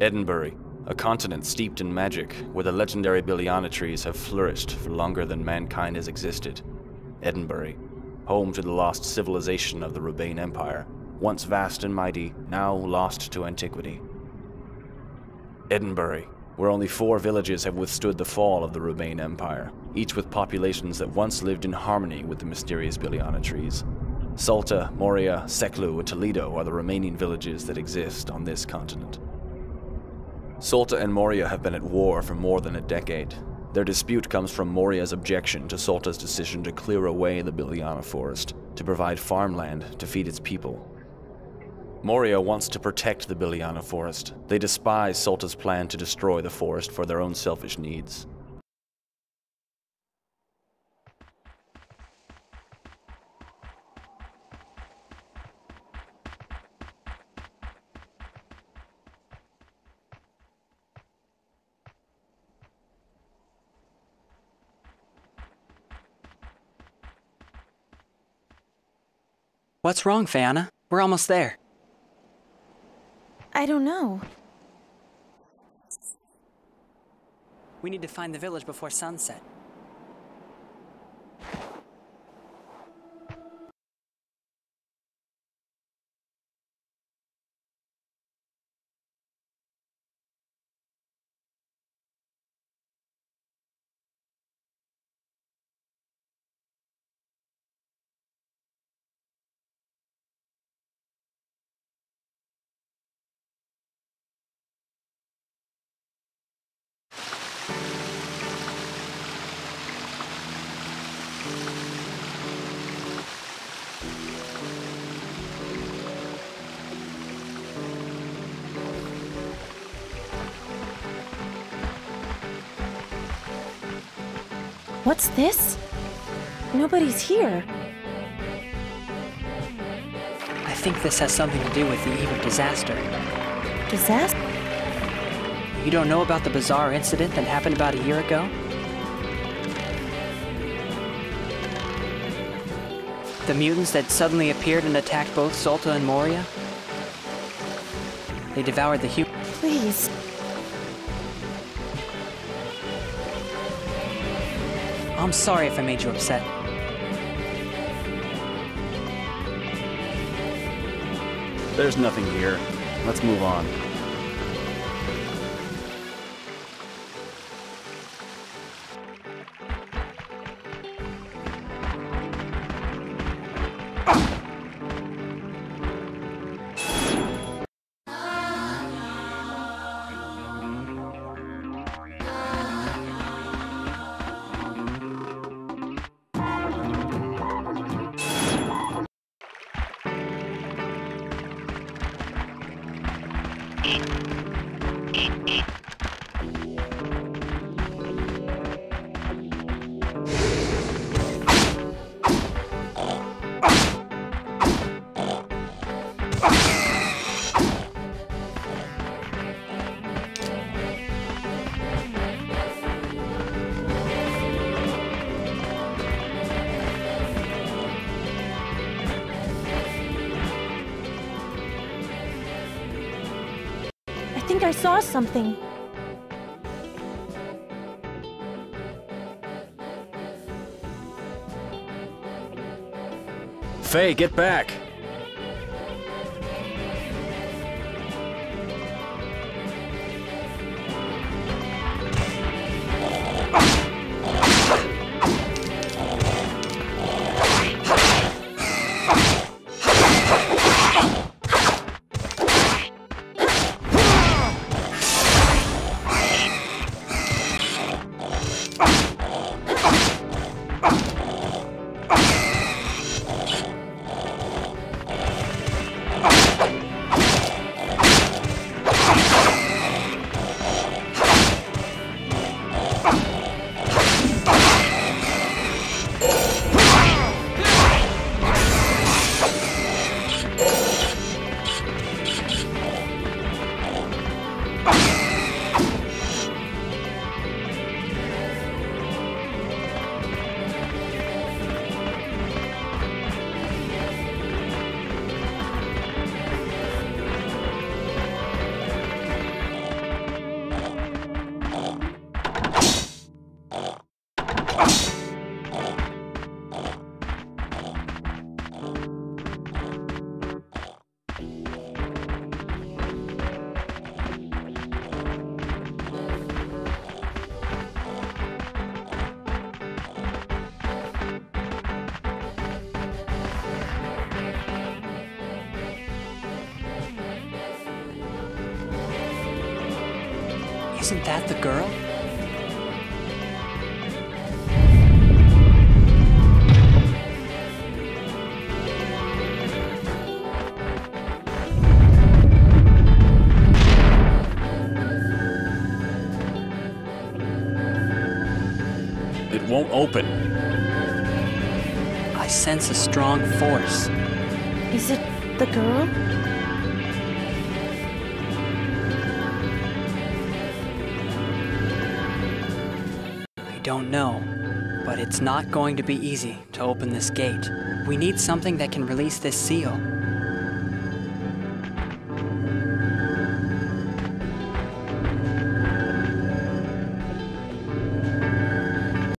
Edinburgh, a continent steeped in magic, where the legendary Biliana trees have flourished for longer than mankind has existed. Edinburgh, home to the lost civilization of the Rubane Empire, once vast and mighty, now lost to antiquity. Edinburgh, where only 4 villages have withstood the fall of the Rubane Empire, each with populations that once lived in harmony with the mysterious Biliana trees. Solta, Moria, Seklu, and Toledo are the remaining villages that exist on this continent. Solta and Moria have been at war for more than a decade. Their dispute comes from Moria's objection to Solta's decision to clear away the Biliana Forest, to provide farmland to feed its people. Moria wants to protect the Biliana Forest. They despise Solta's plan to destroy the forest for their own selfish needs. What's wrong, Fanna? We're almost there. I don't know. We need to find the village before sunset. What's this? Nobody's here. I think this has something to do with the eve of disaster. Disaster? You don't know about the bizarre incident that happened about a year ago? The mutants that suddenly appeared and attacked both Solta and Moria? They devoured the humans. Please. I'm sorry if I made you upset. There's nothing here. Let's move on. I saw something. Faye, get back! Isn't that the girl? It won't open. I sense a strong force. Is it the girl? I don't know, but it's not going to be easy to open this gate. We need something that can release this seal.